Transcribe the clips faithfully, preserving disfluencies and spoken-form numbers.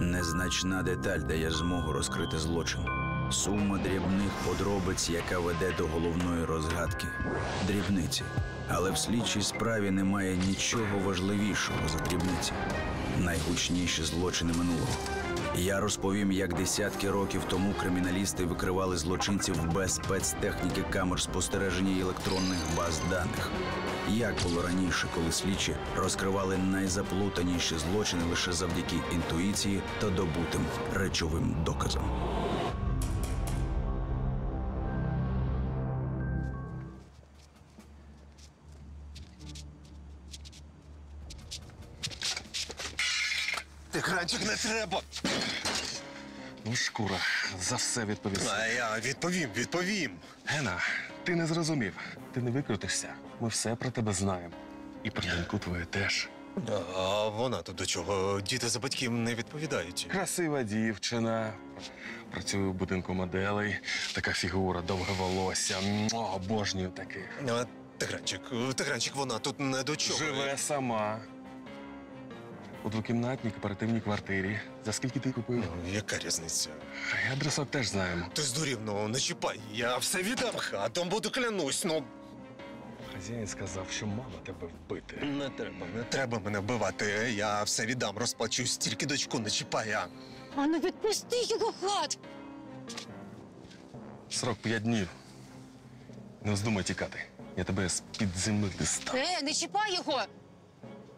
Незначна деталь дає змогу розкрити злочин. Сума дрібних подробиць, яка веде до головної розгадки. Дрібниці. Але в слідчій справі немає нічого важливішого за дрібниці. Найгучніші злочини минулого. Я розповім, як десятки років тому криміналісти викривали злочинців без спецтехніки камер спостереження і електронних баз даних. Як було раніше, коли слідчі розкривали найзаплутаніші злочини лише завдяки інтуїції та добутим речовим доказам. Тигранчик, не треба! Ну, Шкура, за все відповісти. А я відповім, відповім! Гена, ти не зрозумів. Ти не викрутишся. Ми все про тебе знаємо. І про доньку твою теж. А вона-то до чого? Діти за батьків не відповідають. Красива дівчина. Працює в будинку моделей. Така фігура, довге волосся. Обожнюю таких. Тигранчик, Тигранчик, вона тут не до чого. Живе сама. У двокімнатній кооперативній квартирі. За скільки ти купив? Ну, яка різниця? І адресок теж знаємо. Ти здурів, ну не чіпай. Я все віддам, а там буду клянусь, ну... Хазяїн сказав, що мало тебе вбити. Не треба, не треба мене вбивати. Я все віддам, розплачусь, тільки дочку не чіпай, а... А ну відпусти його, гад! Срок п'ять днів. Не вздумай тікати. Я тебе з-під землі дістану. Е, не чіпай його!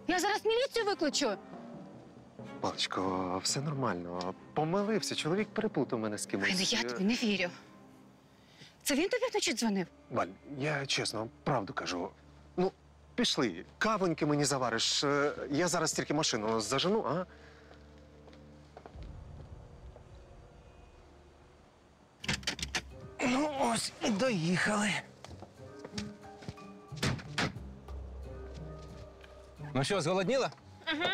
Я зараз міліцію викличу. Палечко, все нормально. Помилився, чоловік переплутав мене з кимось. Але я тобі не вірю. Це він тобі вночі дзвонив? Валь, я чесно, правду кажу. Ну, пішли, кавоньки мені завариш. Я зараз тільки машину зажену, а? Ну ось, доїхали. Ну що, зголодніла? Угу.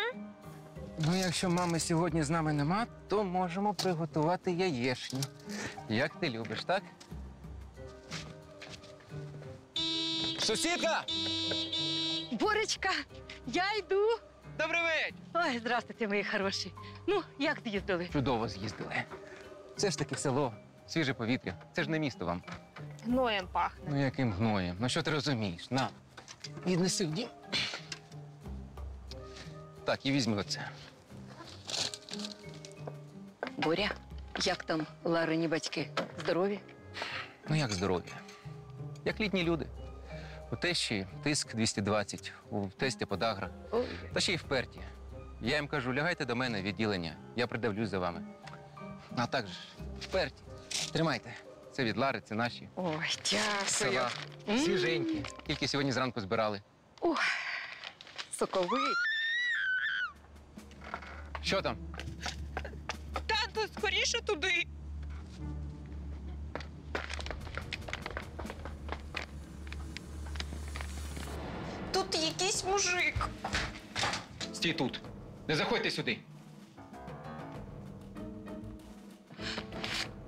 Ну, якщо мами сьогодні з нами нема, то можемо приготувати яєшню. Як ти любиш, так? Сусідка! Боречка, я йду. Добрий вечір. Ой, здравствуйте, мої хороші. Ну, як з'їздили? Чудово з'їздили. Це ж таке село, свіже повітря. Це ж не місто вам. Гноєм пахне. Ну, яким гноєм? Ну, що ти розумієш? На, віднеси в дім. Так, і візьми оце. Боря, як там Ларині батьки? Здорові? Ну, як здорові? Як літні люди. У тещі тиск двісті двадцять, у тестя подагра. Ой. Та ще й вперті. Я їм кажу, лягайте до мене в відділення, я придивлюсь за вами. А так же, вперті. Тримайте. Це від Лари, це наші. Ой, дякую. Свіженькі. Тільки сьогодні зранку збирали. Ох, соковий. Що там? Тату, скоріше туди. Тут якийсь мужик. Стій тут. Не заходьте сюди.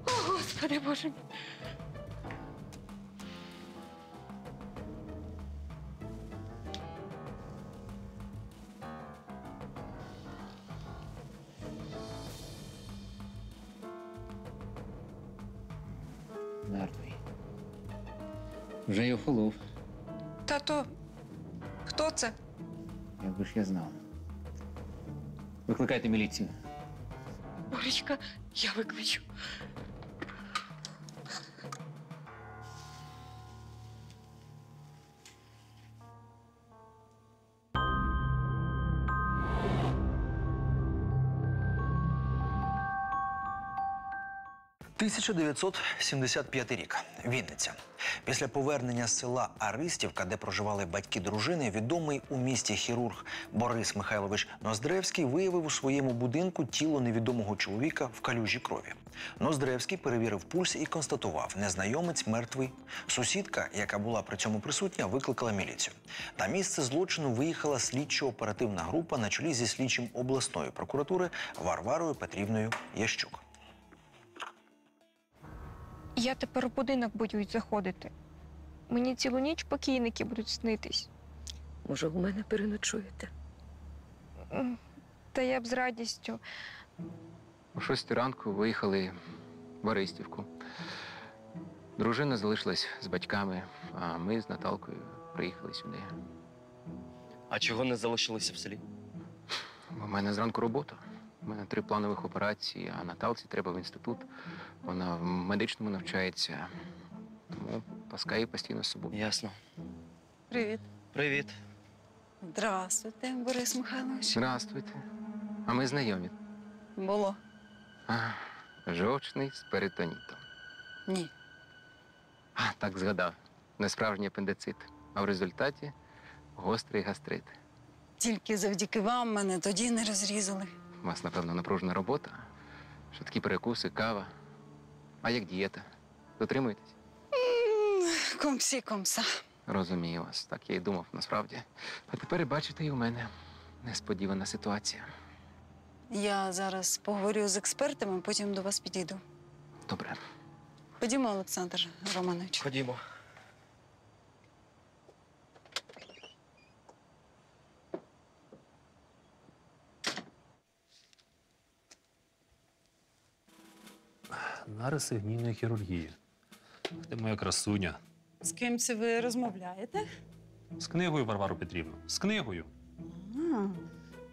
О, Господи, Боже мій. Вже й охолов. Тато, хто це? Якби ж я знав. Викликайте міліцію. Боречка, я викличу. тисяча дев'ятсот сімдесят п'ятий рік. Вінниця. Після повернення з села Аристівка, де проживали батьки дружини, відомий у місті хірург Борис Михайлович Ноздревський виявив у своєму будинку тіло невідомого чоловіка в калюжі крові. Ноздревський перевірив пульс і констатував – незнайомець мертвий. Сусідка, яка була при цьому присутня, викликала міліцію. На місце злочину виїхала слідчо-оперативна група на чолі зі слідчим обласної прокуратури Варварою Петрівною Ящук. Я тепер у будинок боюсь заходити. Мені цілу ніч покійники будуть снитись. Може, у мене переночуєте? Та я б з радістю. О шостій ранку виїхали в Аристівку. Дружина залишилась з батьками, а ми з Наталкою приїхали сюди. А чого не залишилися в селі? У мене зранку робота. У мене три планових операції, а Наталці треба в інститут. Вона в медичному навчається. Тому паскає її постійно з собою. Ясно. Привіт. Привіт. Здравствуйте, Борис Михайлович. Здравствуйте. А ми знайомі? Було. Жовчний з перитонітом. Ні. А, так згадав. Несправжній апендицит. А в результаті гострий гастрит. Тільки завдяки вам мене тоді не розрізали. У вас, напевно, напружена робота, швидкі перекуси, кава. А як дієта? Дотримуєтесь? Комсі-комса. Розумію вас. Так я і думав, насправді. А тепер, бачите, і у мене несподівана ситуація. Я зараз поговорю з експертами, потім до вас підійду. Добре. Ходімо, Олександр Романович. Ходімо. Нариси гнійної хірургії. Ти моя красуня. З ким це ви розмовляєте? З книгою, Варвару Петрівну. З книгою. А,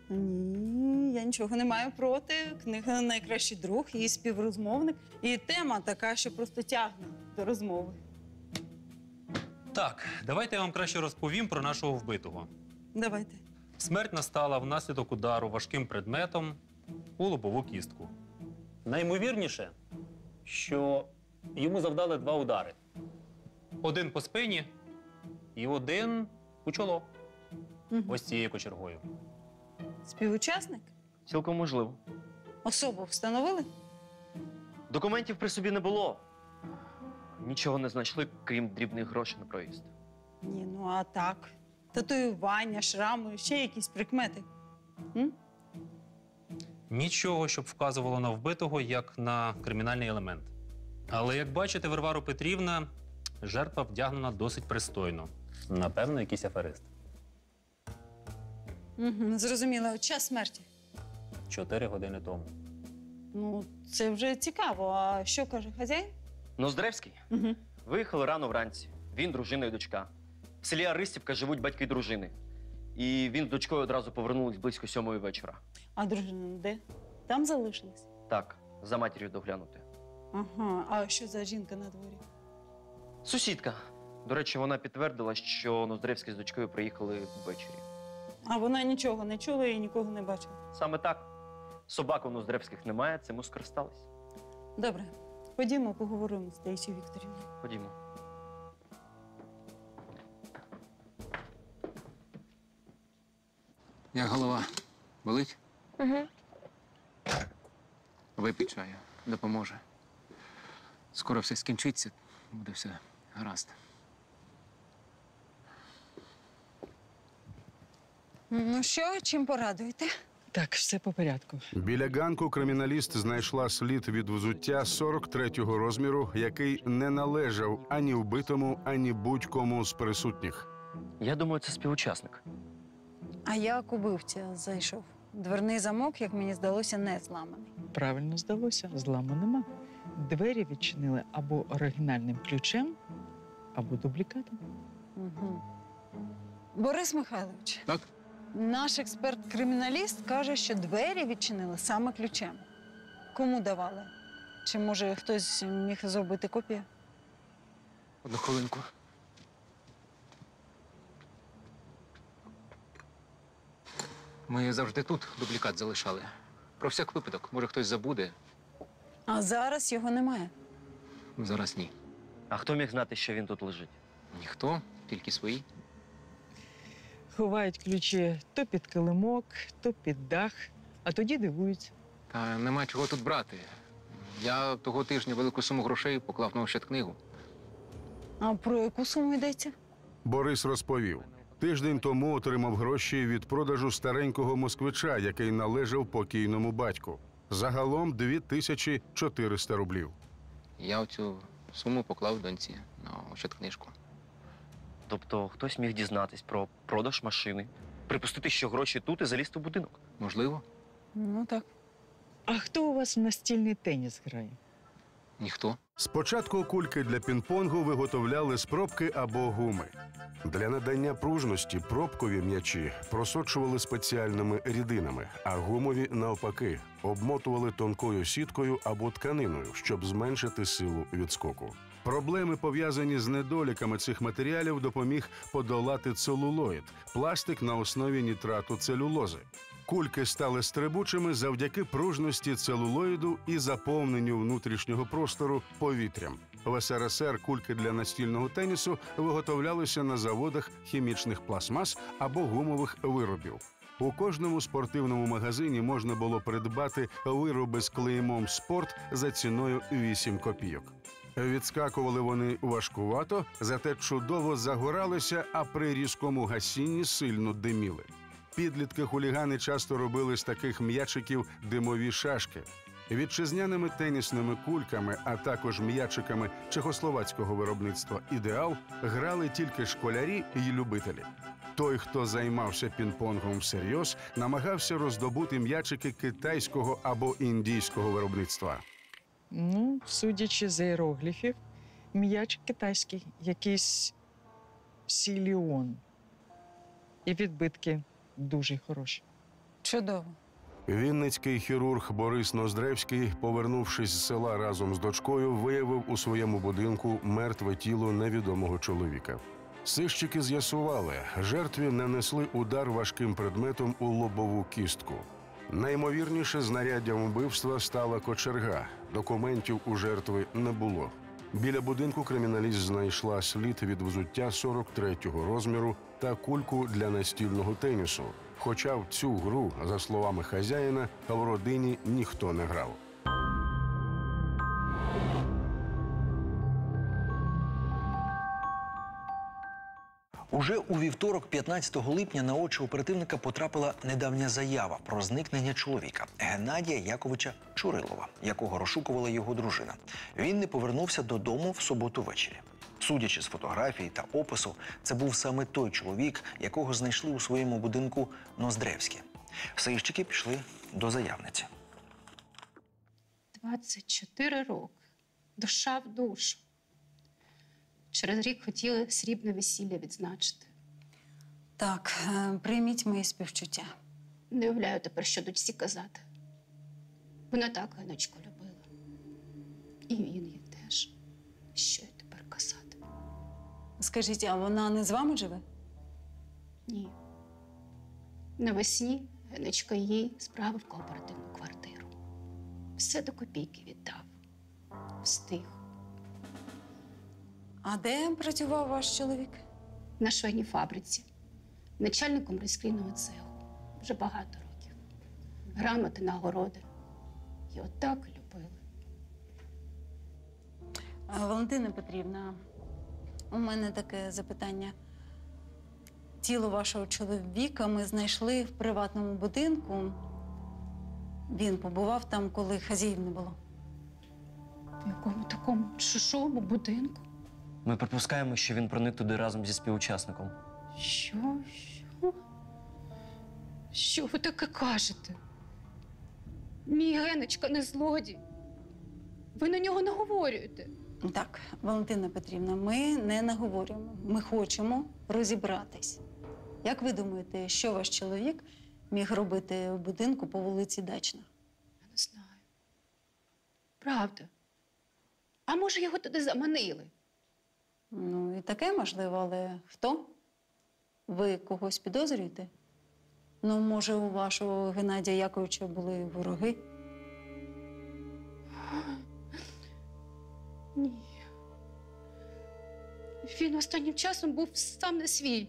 ні, я нічого не маю проти. Книга – найкращий друг, її співрозмовник. І тема така, що просто тягне до розмови. Так, давайте я вам краще розповім про нашого вбитого. Давайте. Смерть настала внаслідок удару важким предметом у лобову кістку. Наймовірніше, що йому завдали два удари. Один по спині і один у чоло. Угу. Ось цією кочергою. Співучасник? Цілком можливо. Особу встановили? Документів при собі не було. Нічого не знайшли, крім дрібних грошей на проїзд. Ні, ну а так. Татуювання, шрами, ще якісь прикмети. М? Нічого, щоб вказувало на вбитого, як на кримінальний елемент. Але, як бачите, Варвара Петрівна, жертва вдягнена досить пристойно. Напевно, якийсь аферист. Угу, зрозуміло. Час смерті? Чотири години тому. Ну, це вже цікаво. А що каже хазяїн? Ноздревський. Угу. Виїхали рано вранці. Він, дружина і дочка. В селі Аристівка живуть батьки дружини. І він з дочкою одразу повернулись близько сьомої вечора. А дружина де? Там залишилась? Так, за матір'ю доглянути. Ага, а що за жінка на дворі? Сусідка. До речі, вона підтвердила, що Ноздревський з дочкою приїхали ввечері. А вона нічого не чула і нікого не бачила? Саме так. Собак у Ноздревських немає, цим ми скористались. Добре. Ходімо, поговоримо з Таїсією Вікторівною. Ходімо. Як голова? Болить? Угу. Випий чаю. Допоможе. Скоро все скінчиться. Буде все гаразд. Ну що, чим порадуєте? Так, все по порядку. Біля ганку криміналіст знайшла слід від взуття сорок третього розміру, який не належав ані вбитому, ані будь-кому з присутніх. Я думаю, це співучасник. А як убивця зайшов? Дверний замок, як мені здалося, не зламаний. Правильно здалося. Зламу нема. Двері відчинили або оригінальним ключем, або дублікатом. Угу. Борис Михайлович. Так? Наш експерт-криміналіст каже, що двері відчинили саме ключем. Кому давали? Чи, може, хтось міг зробити копію? Одну хвилинку. Ми завжди тут дублікат залишали. Про всяк випадок. Може, хтось забуде. А зараз його немає? Зараз ні. А хто міг знати, що він тут лежить? Ніхто, тільки свої. Ховають ключі то під килимок, то під дах, а тоді дивуються. Та нема чого тут брати. Я того тижня велику суму грошей поклав на ощадкнигу. А про яку суму йдеться? Борис розповів. Тиждень тому отримав гроші від продажу старенького москвича, який належав покійному батьку. Загалом дві тисячі чотириста рублів. Я цю суму поклав доньці на ощадкнижку. Тобто хтось міг дізнатись про продаж машини, припустити, що гроші тут, і залізти в будинок? Можливо. Ну так. А хто у вас в настільний теніс грає? Ніхто. Спочатку кульки для пінг-понгу виготовляли з пробки або гуми. Для надання пружності пробкові м'ячі просочували спеціальними рідинами, а гумові, навпаки, обмотували тонкою сіткою або тканиною, щоб зменшити силу відскоку. Проблеми, пов'язані з недоліками цих матеріалів, допоміг подолати целулоїд – пластик на основі нітрату целюлози. Кульки стали стрибучими завдяки пружності целулоїду і заповненню внутрішнього простору повітрям. В ес ер ес ер кульки для настільного тенісу виготовлялися на заводах хімічних пластмас або гумових виробів. У кожному спортивному магазині можна було придбати вироби з клеймом «Спорт» за ціною вісім копійок. Відскакували вони важкувато, зате чудово загоралися, а при різкому гасінні сильно диміли. Підлітки-хулігани часто робили з таких м'ячиків димові шашки. Вітчизняними тенісними кульками, а також м'ячиками чехословацького виробництва «Ідеал» грали тільки школярі і любителі. Той, хто займався пінг-понгом всерйоз, намагався роздобути м'ячики китайського або індійського виробництва. Ну, судячи з іерогліфів, м'яч китайський, якийсь сіліон. І відбитки дуже хороші. Чудово. Вінницький хірург Борис Ноздревський, повернувшись з села разом з дочкою, виявив у своєму будинку мертве тіло невідомого чоловіка. Сищики з'ясували, жертві нанесли удар важким предметом у лобову кістку. Найімовірніше знаряддям вбивства стала кочерга. Документів у жертви не було. Біля будинку криміналіст знайшла слід від взуття сорок третього розміру та кульку для настільного тенісу. Хоча в цю гру, за словами хазяїна, в родині ніхто не грав. Уже у вівторок, п'ятнадцятого липня, на очі оперативника потрапила недавня заява про зникнення чоловіка – Геннадія Яковича Чурилова, якого розшукувала його дружина. Він не повернувся додому в суботу ввечері. Судячи з фотографії та опису, це був саме той чоловік, якого знайшли у своєму будинку Ноздревські. Сищики пішли до заявниці. двадцять чотири роки. Душа в душу. Через рік хотіли срібне весілля відзначити. Так, прийміть мої співчуття. Не уявляю тепер, що дочці казати. Вона так Ганочку любила. І він її теж. Що й тепер казати? Скажіть, а вона не з вами живе? Ні. Навесні Ганочка їй справив кооперативну квартиру. Все до копійки віддав. Встиг. А де працював ваш чоловік? На швейній фабриці. Начальником розкрійного цеху. Вже багато років. Грамоти, нагороди. Його так любили. А, Валентина Петрівна, у мене таке запитання. Тіло вашого чоловіка ми знайшли в приватному будинку. Він побував там, коли хазяїв не було. В якому такому шишому будинку? Ми припускаємо, що він проник туди разом зі співучасником. Що? Що? Що ви таке кажете? Мій Геночка не злодій. Ви на нього наговорюєте. Так, Валентина Петрівна, ми не наговорюємо. Ми хочемо розібратись. Як ви думаєте, що ваш чоловік міг робити в будинку по вулиці Дачна? Я не знаю. Правда. А може його туди заманили? Ну, і таке можливо, але хто? Ви когось підозрюєте? Ну, може, у вашого Геннадія Яковича були вороги? Ні. Він останнім часом був сам не свій.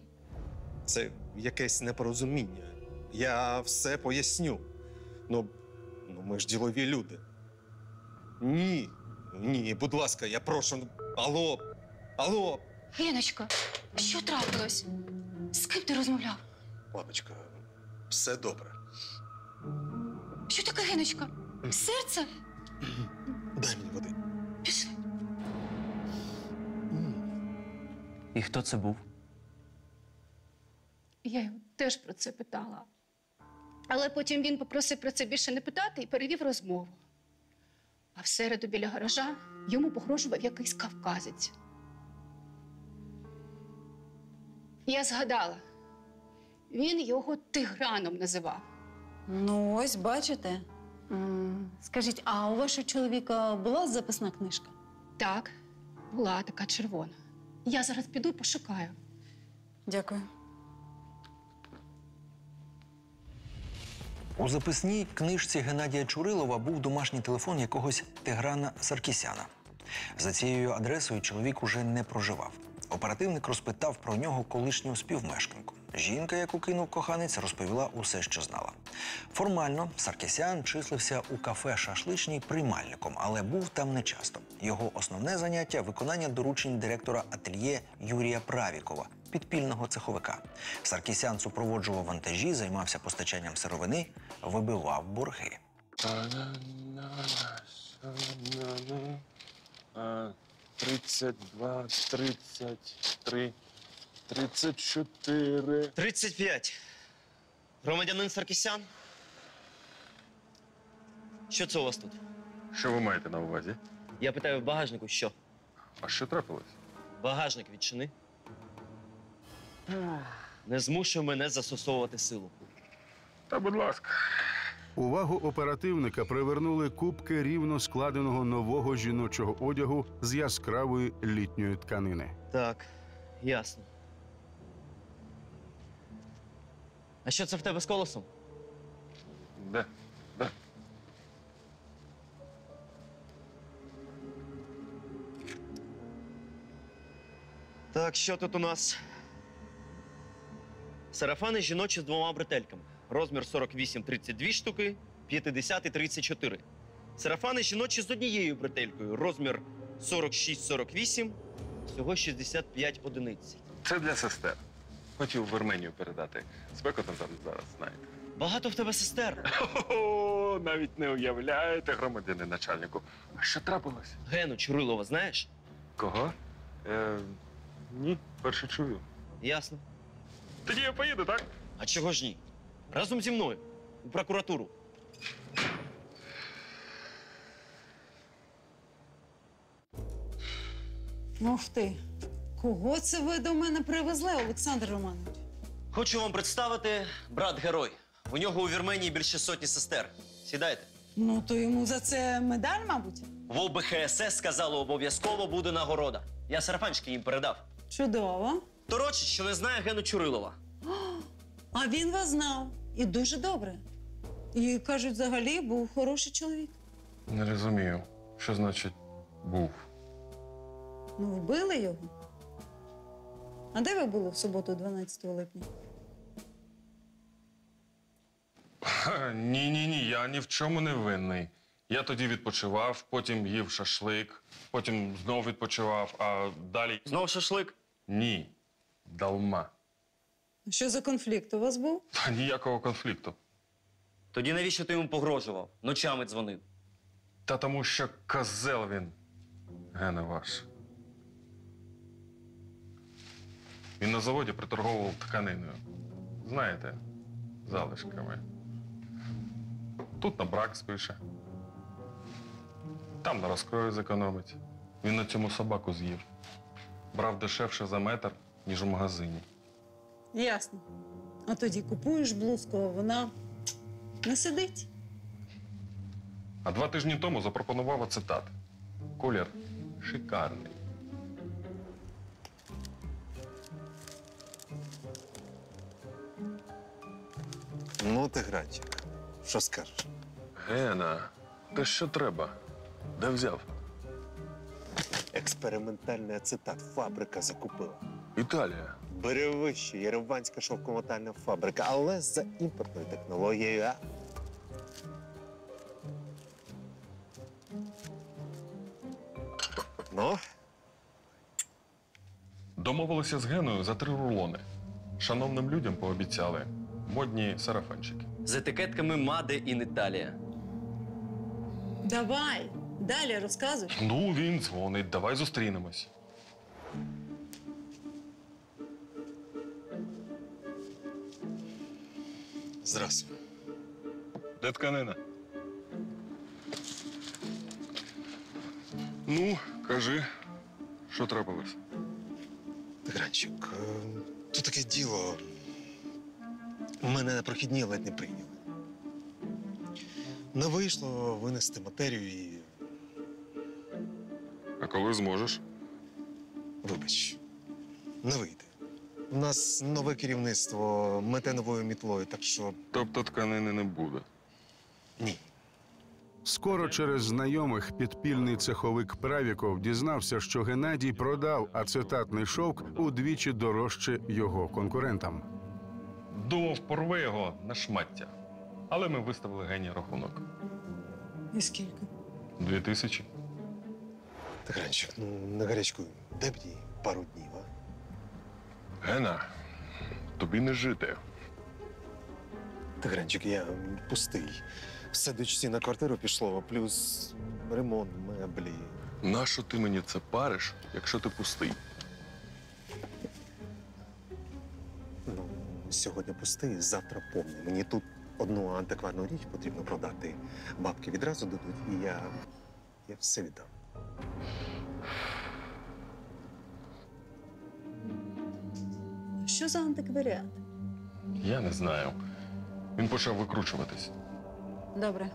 Це якесь непорозуміння. Я все поясню. Ну, ну ми ж ділові люди. Ні, ні, будь ласка, я прошу. Алло! Алло! Геночка, що трапилось? З ким ти розмовляв? Мамочка, все добре. Що таке, Геночка? Серце? Дай мені води. Пішли. І хто це був? Я його теж про це питала. Але потім він попросив про це більше не питати і перевів розмову. А в середу біля гаража йому погрожував якийсь кавказець. Я згадала, він його Тиграном називав. Ну ось, бачите. Скажіть, а у вашого чоловіка була записна книжка? Так, була така червона. Я зараз піду і пошукаю. Дякую. У записній книжці Геннадія Чурилова був домашній телефон якогось Тиграна Саркісяна. За цією адресою чоловік уже не проживав. Оперативник розпитав про нього колишню співмешканку. Жінка, яку кинув коханець, розповіла усе, що знала. Формально Саркісян числився у кафе «Шашличній» приймальником, але був там нечасто. Його основне заняття – виконання доручень директора ательє Юрія Правікова, підпільного цеховика. Саркісян супроводжував вантажі, займався постачанням сировини, вибивав борги. тридцять два, тридцять три, тридцять чотири, тридцять п'ять. Громадянин Саркісян? Що це у вас тут? Що ви маєте на увазі? Я питаю в багажнику, що? А що трапилось? Багажник відчини. Не змушуй мене застосовувати силу. Та будь ласка. Увагу оперативника привернули купки рівно складеного нового жіночого одягу з яскравої літньої тканини. Так, ясно. А що це в тебе з колесом? Де? Де? Так, що тут у нас? Сарафани жіночі з двома бретельками. Розмір сорок вісім тридцять дві штуки, п'ятдесят тридцять чотири. Сарафани жіночі з однією бретелькою. Розмір сорок шість сорок вісім, всього шістдесят п'ять одиниць. Це для сестер. Хотів в Арменію передати. Спекотно там зараз, знаєте. Багато в тебе сестер. О, навіть не уявляєте, громадяни начальнику. А що трапилось? Гену Чурилова знаєш? Кого? Е, ні, перше чую. Ясно. Тоді я поїду, так? А чого ж ні? Разом зі мною. У прокуратуру. Мов ти. Кого це ви до мене привезли, Олександр Романович? Хочу вам представити брат-герой. У нього у Вірменії більше сотні сестер. Сідайте. Ну, то йому за це медаль, мабуть? В ОБХСС сказали, обов'язково буде нагорода. Я сарафанчики їм передав. Чудово. Торочить, що не знає Гену Чурилова. А він вас знав. І дуже добре. І, кажуть, взагалі був хороший чоловік. Не розумію. Що значить «був»? Ну, вбили його. А де ви були в суботу, дванадцятого липня? Ні-ні-ні, я ні в чому не винний. Я тоді відпочивав, потім їв шашлик, потім знов відпочивав, а далі… Знов шашлик? Ні. Далма. Що за конфлікт у вас був? Та ніякого конфлікту. Тоді навіщо ти йому погрожував? Ночами дзвонив. Та тому що козел він, Гена ваш. Він на заводі приторговував тканиною. Знаєте, залишками. Тут на брак спише. Там на розкрою зекономить. Він на цьому собаку з'їв. Брав дешевше за метр, ніж у магазині. Ясно. А тоді купуєш блузку, а вона не сидить. А два тижні тому запропонував ацетат. Колір шикарний. Ну, Тигранчик, що скажеш? Гена, та що треба? Де взяв? Експериментальний ацетат фабрика закупила. Італія. Беревище, Єреванська шовкомотальна фабрика, але за імпортною технологією, а? Ну? Домовилися з Геною за три рулони. Шановним людям пообіцяли. Модні сарафанчики. З етикетками «Made in Italia». Давай, далі розказуй. Ну, він дзвонить, давай зустрінемось. Здравствуй. Де тканина? Ну, кажи, що трапилось? Тигранчик, тут таке діло. Мене на прохідні ледь не прийняли. Не вийшло винести матерію і... А коли зможеш? Вибач, не вийде. У нас нове керівництво мете новою мітлою, так що... Тобто тканини не буде? Ні. Скоро через знайомих підпільний цеховик Правіков дізнався, що Геннадій продав ацетатний шовк удвічі дорожче його конкурентам. Думав, порве його на шмаття. Але ми виставили Гені рахунок. І скільки? Дві тисячі. Тигранчик, ну на гарячку, де б їй пару днів, а? Гена, тобі не жити. Тигранчик, я пустий. Все дочці на квартиру пішло, плюс ремонт, меблі. Нащо ти мені це париш, якщо ти пустий? Ну, сьогодні пустий, завтра повний. Мені тут одну антикварну річ потрібно продати. Бабки відразу дадуть, і я, я все віддам. Що за антикваріат? Я не знаю. Він почав викручуватись. Добре.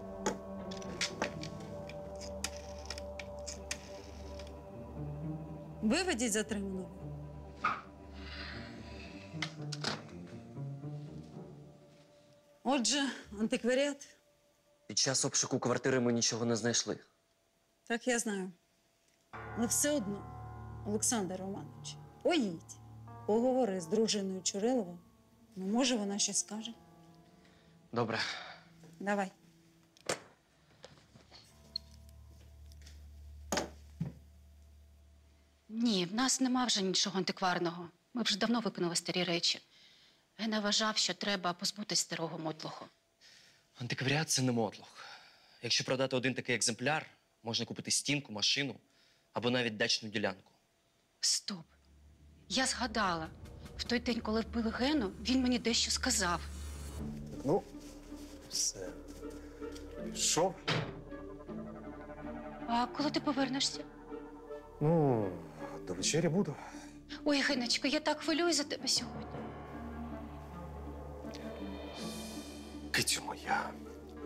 Виведіть затриманого. Отже, антикваріат. Під час обшуку квартири ми нічого не знайшли. Так, я знаю. Але все одно, Олександр Романович, поїдь. Поговори з дружиною Чуриловою. Ну, може, вона щось скаже. Добре. Давай. Ні, в нас нема вже нічого антикварного. Ми вже давно викинули старі речі. Гена вважав, що треба позбутися старого мотлоху. Антикваріат – це не мотлох. Якщо продати один такий екземпляр, можна купити стінку, машину або навіть дачну ділянку. Стоп. Я згадала. В той день, коли вбили Гену, він мені дещо сказав. Ну, все. Що? А коли ти повернешся? Ну, до вечері буду. Ой, Геночко, я так хвилюю за тебе сьогодні. Китю моя,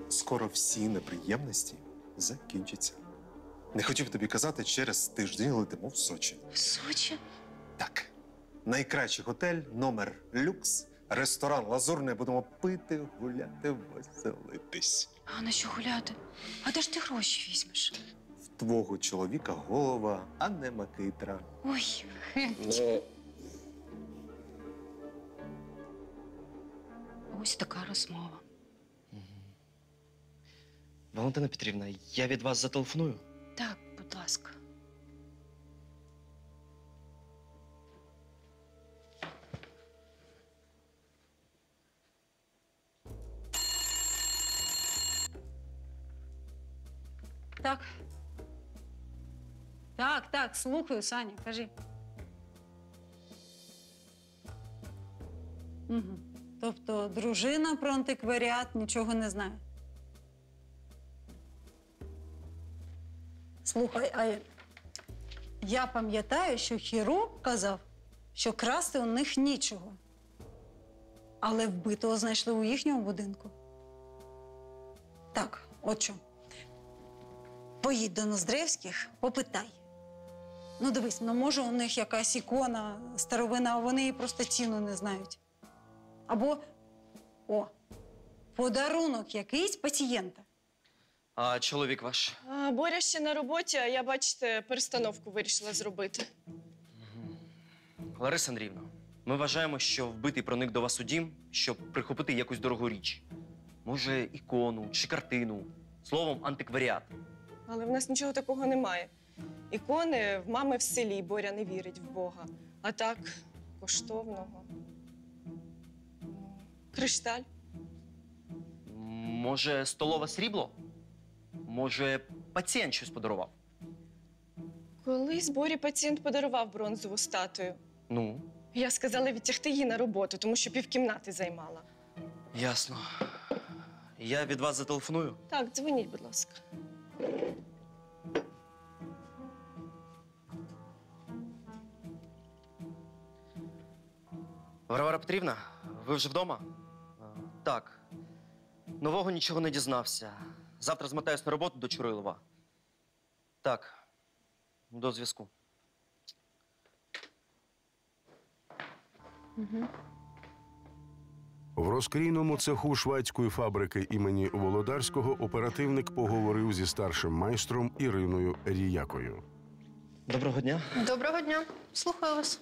скоро всі неприємності закінчаться. Не хотів тобі казати, через тиждень летимо в Сочі. В Сочі? Так. Найкращий готель, номер люкс, ресторан Лазурний. Будемо пити, гуляти, веселитись. А на що гуляти? А де ж ти гроші візьмеш? В твого чоловіка голова, а не макитра. Ой, Генечко. Ось така розмова. Угу. Валентина Петрівна, я від вас зателефоную? Так, будь ласка. Так. Так, так, слухаю, Саня, кажи. Угу. Тобто дружина про антикваріат нічого не знає? Слухай, а я пам'ятаю, що хірург казав, що красти у них нічого. Але вбитого знайшли у їхньому будинку. Так, от що. Поїдь до Ноздревських, попитай. Ну, дивись, ну, може у них якась ікона, старовина, а вони її просто ціну не знають. Або, о, подарунок якийсь пацієнта. А чоловік ваш? А, Боря ще на роботі, а я, бачите, перестановку вирішила зробити. Угу. Лариса Андріївна, ми вважаємо, що вбитий проник до вас у дім, щоб прихопити якусь дорогу річ. Може, ікону чи картину. Словом, антикваріат. Але в нас нічого такого немає. Ікони в мами в селі, Боря не вірить в Бога. А так, коштовного. Кришталь. Може, столове срібло? Може, пацієнт щось подарував? Колись Борі пацієнт подарував бронзову статую. Ну? Я сказала відтягти її на роботу, тому що півкімнати займала. Ясно. Я від вас зателефоную? Так, дзвоніть, будь ласка. Варвара Петрівна, ви вже вдома? Так. Нового нічого не дізнався. Завтра змотаюсь на роботу до Чурилова. Так. До зв'язку. Угу. В розкрійному цеху швацької фабрики імені Володарського оперативник поговорив зі старшим майстром Іриною Рієкою. Доброго дня. Доброго дня. Слухаю вас.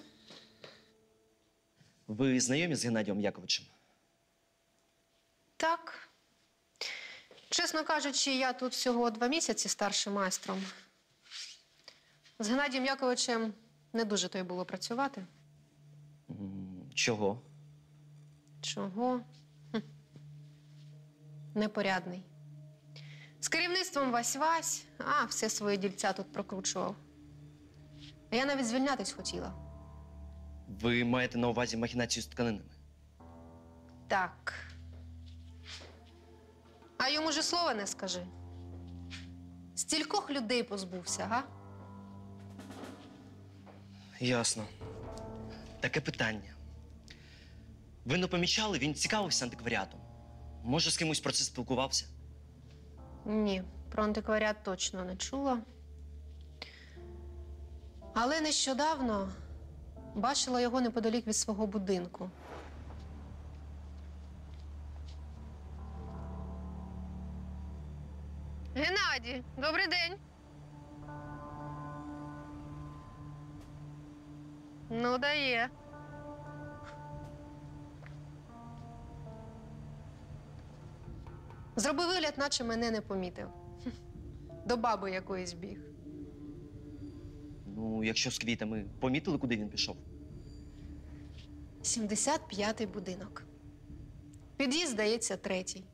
Ви знайомі з Геннадієм Яковичем? Так. Чесно кажучи, я тут всього два місяці старшим майстром. З Геннадієм Яковичем не дуже то й було працювати. Чого? Чого? Хм. Непорядний. З керівництвом Вась-Вась, а все свої дільця тут прокручував. А я навіть звільнятись хотіла. Ви маєте на увазі махінацію з тканинами? Так. А йому же слова не скажи. Стількох людей позбувся, га? Ясно. Таке питання. Ви не помічали, він цікавився антикваріатом? Може, з кимось про це спілкувався? Ні, про антикваріат точно не чула. Але нещодавно бачила його неподалік від свого будинку. Геннадій, добрий день. Ну, дає. Зроби вигляд, наче мене не помітив. До баби якоїсь біг. Ну, якщо з квітами, помітили, куди він пішов? сімдесят п'ятий будинок. Під'їзд, здається, третій.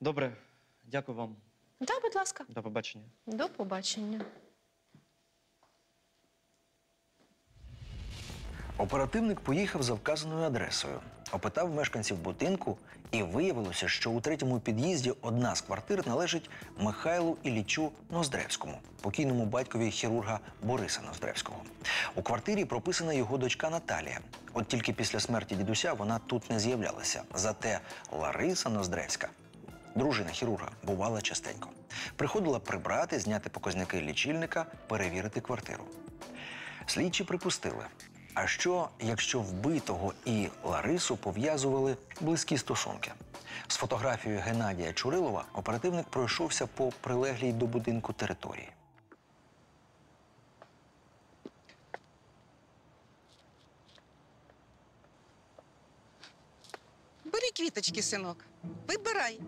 Добре, дякую вам. Так, будь ласка. До побачення. До побачення. Оперативник поїхав за вказаною адресою, опитав мешканців будинку і виявилося, що у третьому під'їзді одна з квартир належить Михайлу Іллічу Ноздревському, покійному батькові хірурга Бориса Ноздревського. У квартирі прописана його дочка Наталія. От тільки після смерті дідуся вона тут не з'являлася. Зате Лариса Ноздревська, дружина хірурга, бувала частенько. Приходила прибрати, зняти показники лічильника, перевірити квартиру. Слідчі припустили – а що, якщо вбитого і Ларису пов'язували близькі стосунки? З фотографією Геннадія Чурилова оперативник пройшовся по прилеглій до будинку території. Бери квіточки, синок. Вибирай,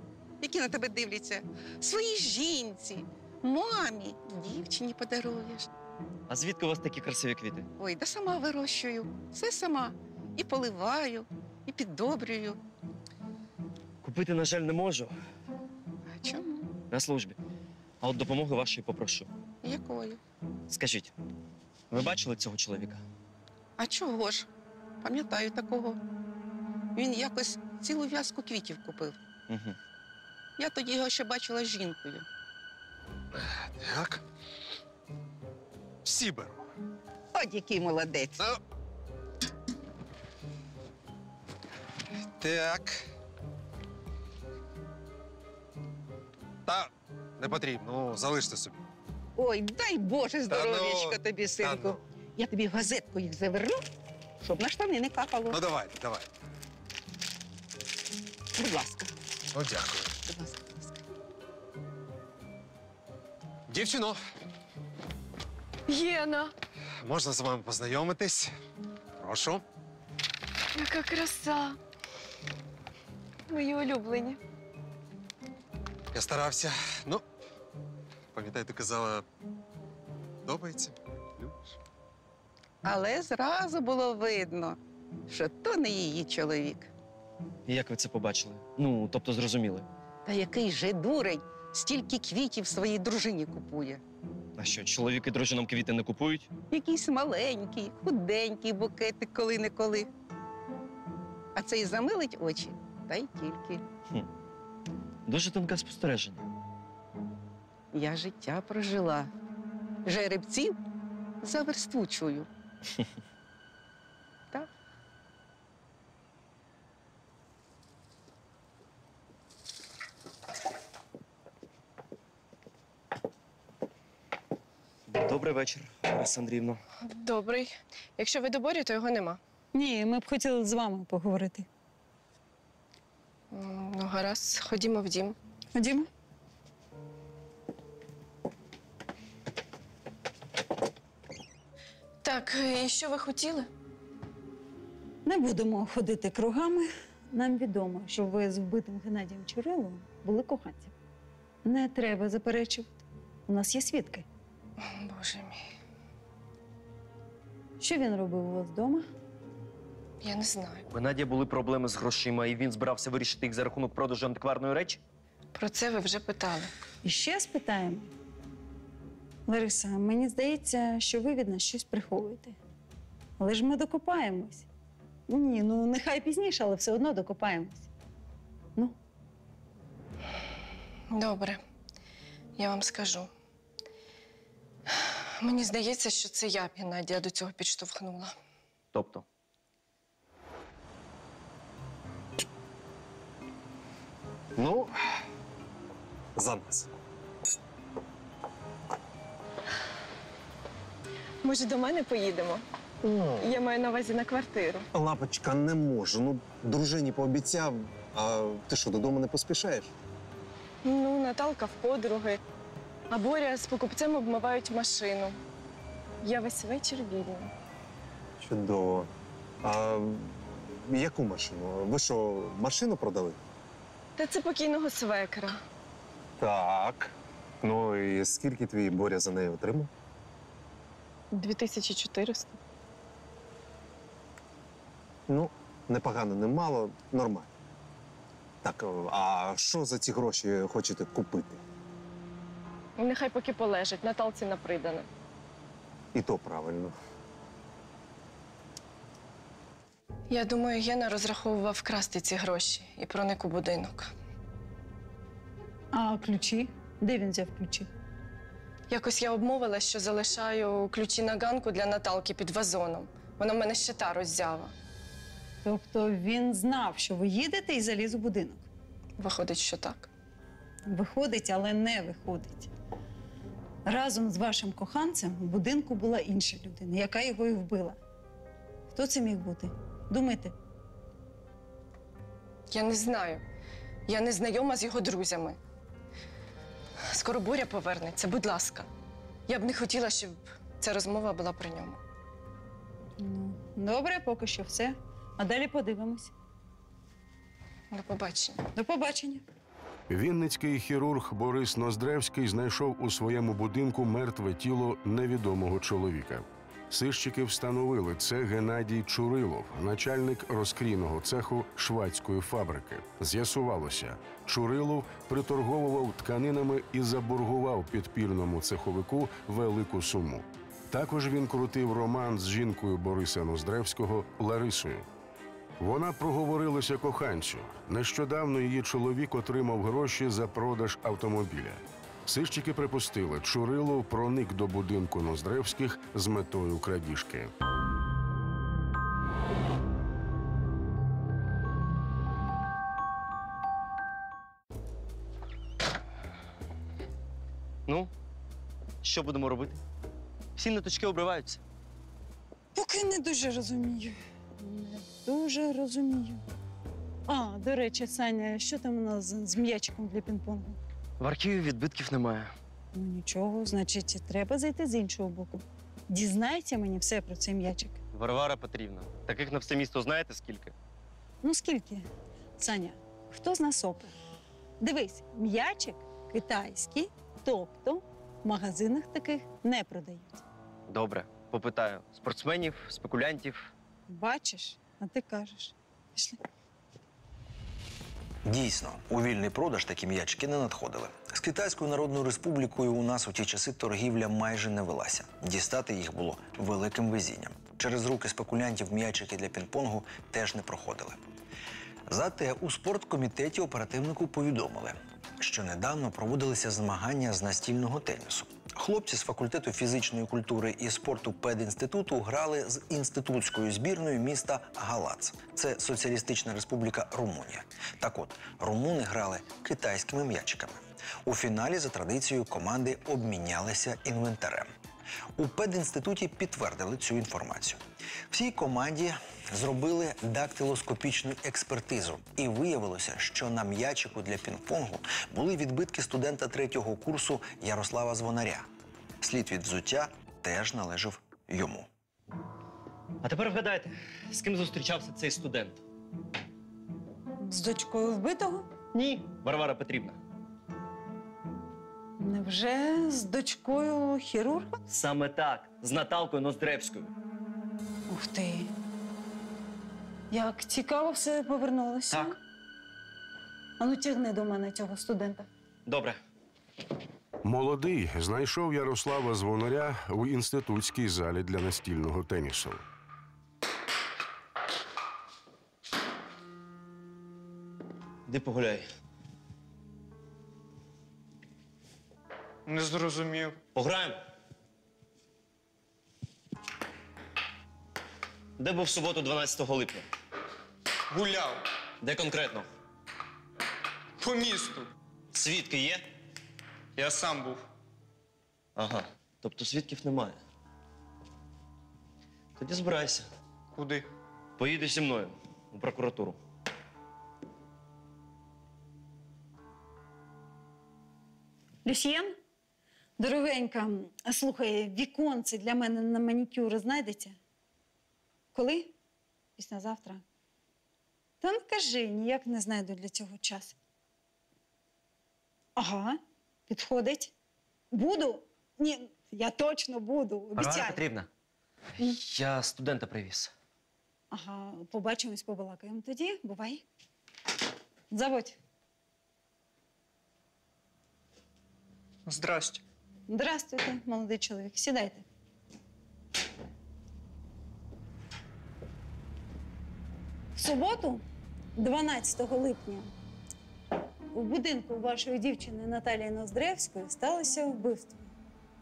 які на тебе дивляться. Своїй жінці, мамі, дівчині подаруєш. А звідки у вас такі красиві квіти? Ой, да сама вирощую. Все сама. І поливаю, і піддобрюю. Купити, на жаль, не можу. А чому? На службі. А от допомоги вашої попрошу. Якої? Скажіть, ви бачили цього чоловіка? А чого ж? Пам'ятаю такого. Він якось цілу в'язку квітів купив. Угу. Я тоді його ще бачила жінкою. Так? Всі беру. От який молодець. Ну. Так. Та не потрібно, ну, залиште собі. Ой, дай Боже здоров'ячка ну, тобі, синку. Ну. Я тобі газетку їх заверну, щоб на штани не капало. Ну давай, давай. Будь ласка. Ну, дякую. Будь ласка, будь ласка. Дівчино. Єна. Можна з вами познайомитись? Прошу. Яка краса. Мої улюблені. Я старався. Ну, пам'ятаю, ти казала, подобається, любиш. Але зразу було видно, що то не її чоловік. І як ви це побачили? Ну, тобто зрозуміли. Та який же дурень стільки квітів своїй дружині купує. А що, чоловіки дружинам квіти не купують? Якийсь маленький, худенький букетик коли-неколи. А це і замилить очі, та й тільки. Хм. Дуже тонке спостереження. Я життя прожила. Жеребців за верству чую. Так. Добрий вечір, Лариса Андріївна. Добрий. Якщо ви до Борі, то його нема. Ні, ми б хотіли з вами поговорити. Ну, гаразд. Ходімо в дім. Ходімо. Так, і що ви хотіли? Не будемо ходити кругами. Нам відомо, що ви з вбитим Геннадієм Чуриловим були коханцями. Не треба заперечувати. У нас є свідки. Боже мій. Що він робив у вас вдома? Я не знаю. У Геннадія були проблеми з грошима, і він збирався вирішити їх за рахунок продажу антикварної речі? Про це ви вже питали. І ще спитаємо. Лариса, мені здається, що ви від нас щось приховуєте. Але ж ми докопаємось. Ні, ну нехай пізніше, але все одно докопаємось. Ну? Добре. Я вам скажу. Мені здається, що це я б Геннадія до цього підштовхнула. Тобто? Ну, за нас. Може, до мене поїдемо? Mm. Я маю на увазі на квартиру. Лапочка, не можу. Ну, дружині пообіцяв. А ти що, додому не поспішаєш? Ну, Наталка в подруги. А Боря з покупцем обмивають машину. Я весь вечір вільна. Чудово. А яку машину? Ви що, машину продали? Та це покійного свекра. Так. Ну і скільки твій Боря за неї отримав? дві тисячі чотириста. Ну, непогано, немало, нормально. Так, а що за ці гроші хочете купити? Нехай поки полежить, Наталці напридане. І то правильно. Я думаю, Гена розраховував вкрасти ці гроші і проник у будинок. А ключі? Де він взяв ключі? Якось я обмовилась, що залишаю ключі на ганку для Наталки під вазоном. Вона в мене ще та роззява. Тобто він знав, що ви їдете і заліз у будинок? Виходить, що так. Виходить, але не виходить. Разом з вашим коханцем в будинку була інша людина, яка його і вбила. Хто це міг бути? Думайте. Я не знаю. Я не знайома з його друзями. Скоро Боря повернеться, будь ласка. Я б не хотіла, щоб ця розмова була при ньому. Ну, добре, поки що все. А далі подивимось. До побачення. До побачення. Вінницький хірург Борис Ноздревський знайшов у своєму будинку мертве тіло невідомого чоловіка. Сищики встановили, це Геннадій Чурилов, начальник розкрійного цеху швацької фабрики. З'ясувалося, Чурилов приторговував тканинами і заборгував підпільному цеховику велику суму. Також він крутив роман з жінкою Бориса Ноздревського Ларисою. Вона проговорилася коханцю. Нещодавно її чоловік отримав гроші за продаж автомобіля. Сищики припустили, Чурилов проник до будинку Ноздревських з метою крадіжки. Ну, що будемо робити? Всі ниточки обриваються. Поки не дуже розумію. Не дуже розумію. А, до речі, Саня, що там у нас з м'ячиком для пінг-понгу? В архіві відбитків немає. Ну, нічого. Значить, треба зайти з іншого боку. Дізнайте мені все про цей м'ячик. Варвара Петрівна, таких на все місто знаєте скільки? Ну, скільки? Саня, хто з нас опер? Дивись, м'ячик китайський, тобто в магазинах таких не продають. Добре, попитаю. Спортсменів, спекулянтів. Бачиш, а ти кажеш. Пішли. Дійсно, у вільний продаж такі м'ячики не надходили. З Китайською Народною Республікою у нас у ті часи торгівля майже не велася. Дістати їх було великим везінням. Через руки спекулянтів м'ячики для пінг-понгу теж не проходили. Зате у спорткомітеті оперативнику повідомили, що недавно проводилися змагання з настільного тенісу. Хлопці з факультету фізичної культури і спорту педінституту грали з інститутською збірною міста Галац. Це Соціалістична Республіка Румунія. Так от, румуни грали китайськими м'ячиками. У фіналі, за традицією, команди обмінялися інвентарем. У педінституті підтвердили цю інформацію. Всій команді зробили дактилоскопічну експертизу. І виявилося, що на м'ячику для пінг-понгу були відбитки студента третього курсу Ярослава Звонаря. Слід від взуття теж належав йому. А тепер вгадайте, з ким зустрічався цей студент? З дочкою вбитого? Ні, Варвара Петрівна. Невже з дочкою хірурга? Саме так, з Наталкою Ноздревською. Ух ти. Як цікаво все повернулося. Так. А ну тягни до мене цього студента. Добре. Молодий знайшов Ярослава Звонаря у інститутській залі для настільного тенісу. Іди погуляй. Не зрозумів. Пограємо. Де був в суботу дванадцятого липня? Гуляв. Де конкретно? По місту. Свідки є? Я сам був. Ага. Тобто свідків немає. Тоді збирайся. Куди? Поїдеш зі мною у прокуратуру. Люсьєн? Дорогенька, слухай, віконце для мене на манікюр знайдеться? Коли? Післязавтра? Та не кажи, ніяк не знайду для цього часу. Ага, підходить. Буду? Ні, я точно буду, обіцяю. Варвара Петрівна, я студента привіз. Ага, побачимось, побалакаємо тоді, бувай. Заводь. Здрасте. Здравствуйте, молодий чоловік. Сідайте. В суботу, дванадцятого липня, у будинку вашої дівчини Наталії Ноздревської сталося вбивство.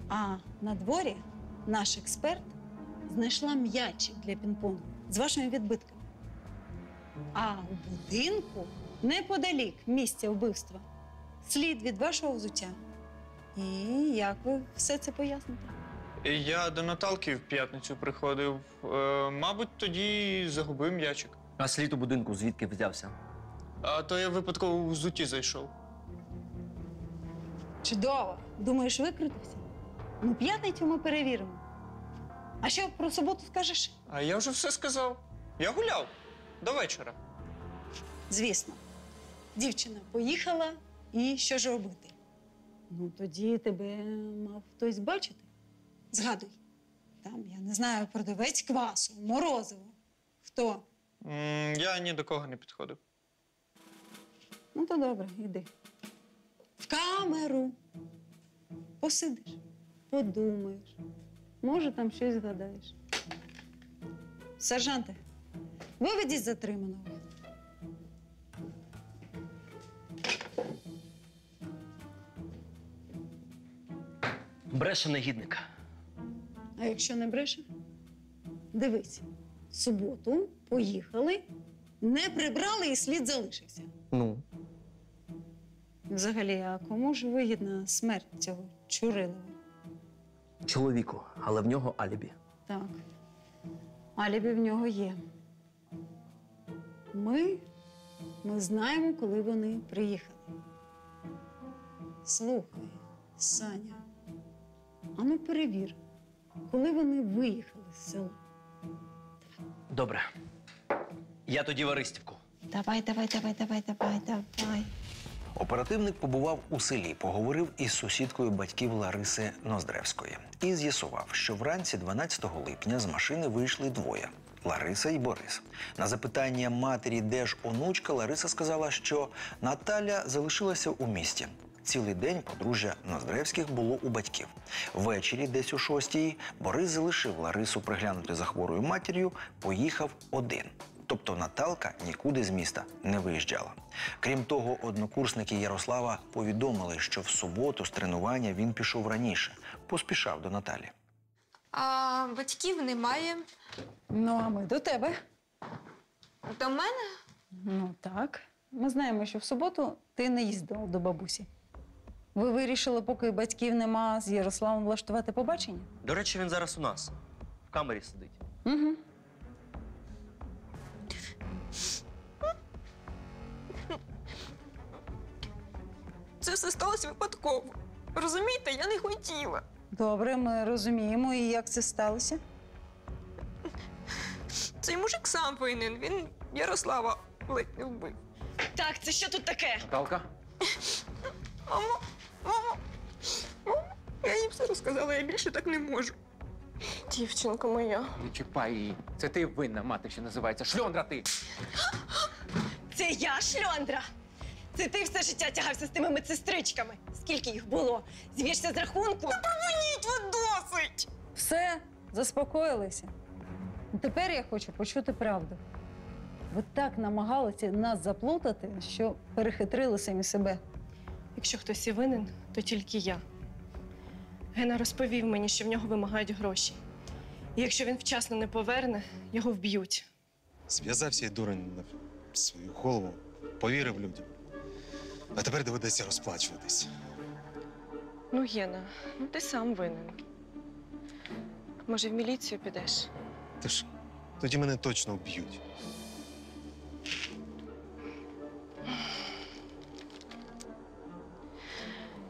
А на дворі наш експерт знайшла м'ячик для пінг-понгу з вашими відбитками. А у будинку, неподалік місця вбивства, слід від вашого взуття. І як ви все це поясните? Я до Наталки в п'ятницю приходив. Е, мабуть, тоді загубив м'ячик. А слід у будинку звідки взявся? А то я випадково у взуті зайшов. Чудово! Думаєш, викрутився? Ну, п'ятницю ми перевіримо. А що про суботу скажеш? А я вже все сказав. Я гуляв. До вечора. Звісно. Дівчина поїхала, і що ж робити? Ну, тоді тебе мав хтось бачити. Згадуй. Там, я не знаю, продавець квасу, морозиво. Хто? М-м, я ні до кого не підходив. Ну, то добре, йди. В камеру. Посидиш, подумаєш. Може, там щось згадаєш. Сержанте, виведіть затриманого. Бреше негідника. А якщо не бреше? Дивись, в суботу поїхали, не прибрали і слід залишився. Ну? Взагалі, а кому ж вигідна смерть цього Чурилова? Чоловіку, але в нього алібі. Так, алібі в нього є. Ми, ми знаємо, коли вони приїхали. Слухай, Саня. А ну перевір, коли вони виїхали з села. Добре. Я тоді в Аристівку. Давай, давай, давай, давай, давай, давай. Оперативник побував у селі, поговорив із сусідкою батьків Лариси Ноздревської. І з'ясував, що вранці дванадцятого липня з машини вийшли двоє. Лариса і Борис. На запитання матері, де ж онучка, Лариса сказала, що Наталя залишилася у місті. Цілий день подружжя Ноздревських було у батьків. Ввечері, десь о шостій, Борис залишив Ларису приглянути за хворою матір'ю, поїхав один. Тобто Наталка нікуди з міста не виїжджала. Крім того, однокурсники Ярослава повідомили, що в суботу з тренування він пішов раніше, поспішав до Наталі. А батьків немає. Ну, а ми до тебе. До мене? Ну, так. Ми знаємо, що в суботу ти не їздила до бабусі. Ви вирішили, поки батьків нема, з Ярославом влаштувати побачення? До речі, він зараз у нас. В камері сидить. Угу. Це все сталося випадково. Розумієте, я не хотіла. Добре, ми розуміємо. І як це сталося? Цей мужик сам винен. Він Ярослава ледь не вбив. Так, це що тут таке? Наталка? Мамо, мамо, мамо, я їм все розказала, я більше так не можу. Дівчинка моя. Не чіпай її. Це ти винна, мати ще називається. Шльондра ти! Це я шльондра? Це ти все життя тягався з тими медсестричками. Скільки їх було? Зв'єшся з рахунку? Та припиніть ви досить! Все, заспокоїлися. Тепер я хочу почути правду. Ви так намагалися нас заплутати, що перехитрили самі себе. Якщо хтось і винен, то тільки я. Гена розповів мені, що в нього вимагають гроші. І якщо він вчасно не поверне, його вб'ють. Зв'язався і дурень на свою голову, повірив людям. А тепер доведеться розплачуватись. Ну, Гена, ну ти сам винен. Може, в міліцію підеш? Ти ж, тоді мене точно вб'ють.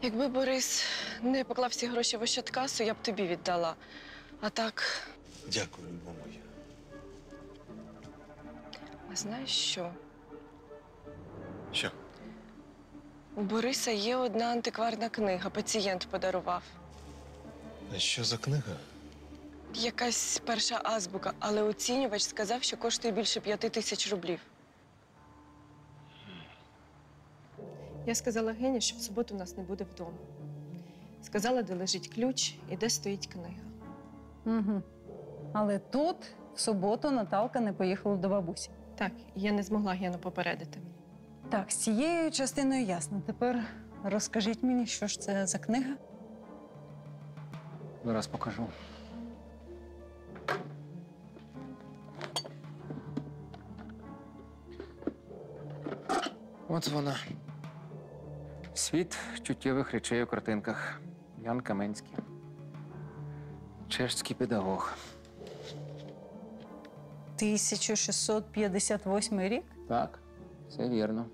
Якби Борис не поклав всі гроші в ощадкасу, я б тобі віддала. А так... Дякую, любов моя. А знаєш що? Що? У Бориса є одна антикварна книга, пацієнт подарував. А що за книга? Якась перша азбука, але оцінювач сказав, що коштує більше п'яти тисяч рублів. Я сказала Гені, що в суботу нас не буде вдома. Сказала, де лежить ключ і де стоїть книга. Угу. Але тут в суботу Наталка не поїхала до бабусі. Так, я не змогла Гену попередити. Так, з цією частиною ясно. Тепер розкажіть мені, що ж це за книга? Зараз покажу. От вона. «Світ чуттєвих речей у картинках» Ян Коменський. Чешський педагог. тисяча шістсот п'ятдесят восьмий рік? Так, все вірно.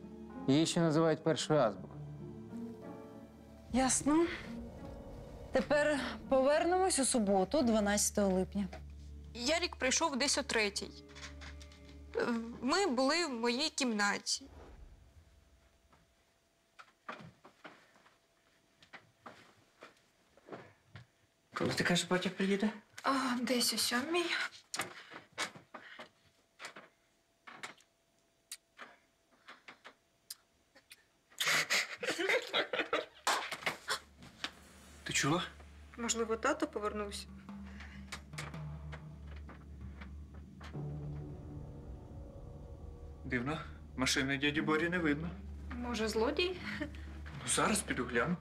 Її ще називають першою азбукою. Ясно. Тепер повернемось у суботу, дванадцятого липня. Ярік прийшов десь о третій. Ми були в моїй кімнаті. Коли ти кажеш, батя приїде? А, десь о сьомій. Ти чула? Можливо, тато повернувся. Дивно, машини дяді Борі не видно. Може, злодій? Ну, зараз піду гляну.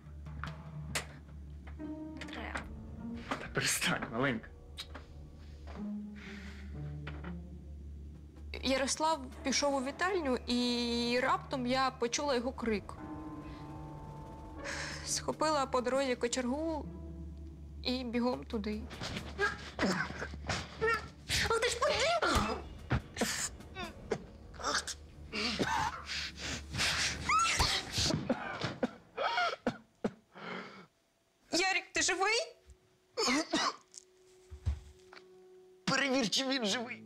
Перестань, маленька. Ярослав пішов у вітальню, і раптом я почула його крик. Схопила по дорозі кочергу і бігом туди. Ах ти ж подібна! Ярик, ти живий? Перевір, чи він живий.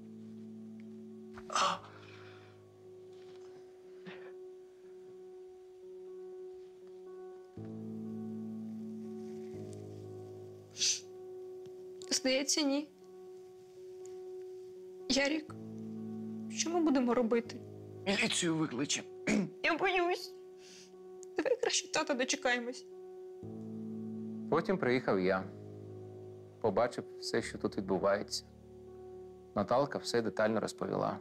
Здається, ні. Ярік, що ми будемо робити? Міліцію викличе. Я боюсь. Давай краще тата дочекаємось. Потім приїхав я. Побачив все, що тут відбувається. Наталка все детально розповіла.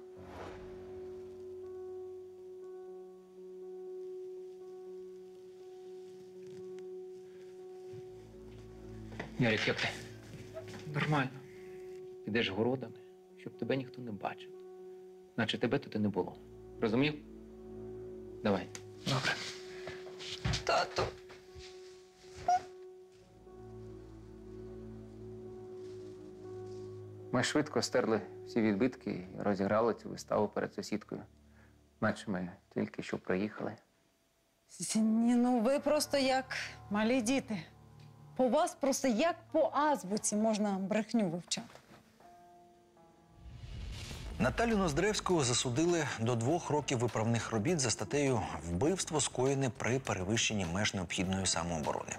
Ярік, як ти? Нормально. Підеш городами, щоб тебе ніхто не бачив. Наче тебе тут і не було. Розумів? Давай. Добре. Тату. Ми швидко стерли всі відбитки і розіграли цю виставу перед сусідкою. Наче ми тільки що приїхали. Ні, ну ви просто як малі діти. По вас просто як по азбуці можна брехню вивчати. Наталю Ноздревську засудили до двох років виправних робіт за статтею «Вбивство скоєне при перевищенні меж необхідної самооборони».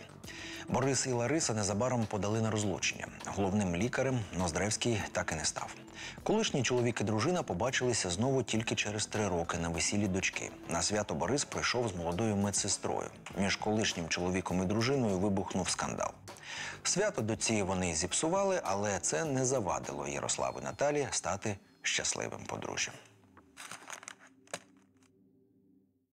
Борис і Лариса незабаром подали на розлучення. Головним лікарем Ноздревський так і не став. Колишній чоловік і дружина побачилися знову тільки через три роки на весіллі дочки. На свято Борис прийшов з молодою медсестрою. Між колишнім чоловіком і дружиною вибухнув скандал. Свято доці вони зіпсували, але це не завадило Ярославу і Наталі стати щасливим подружжям.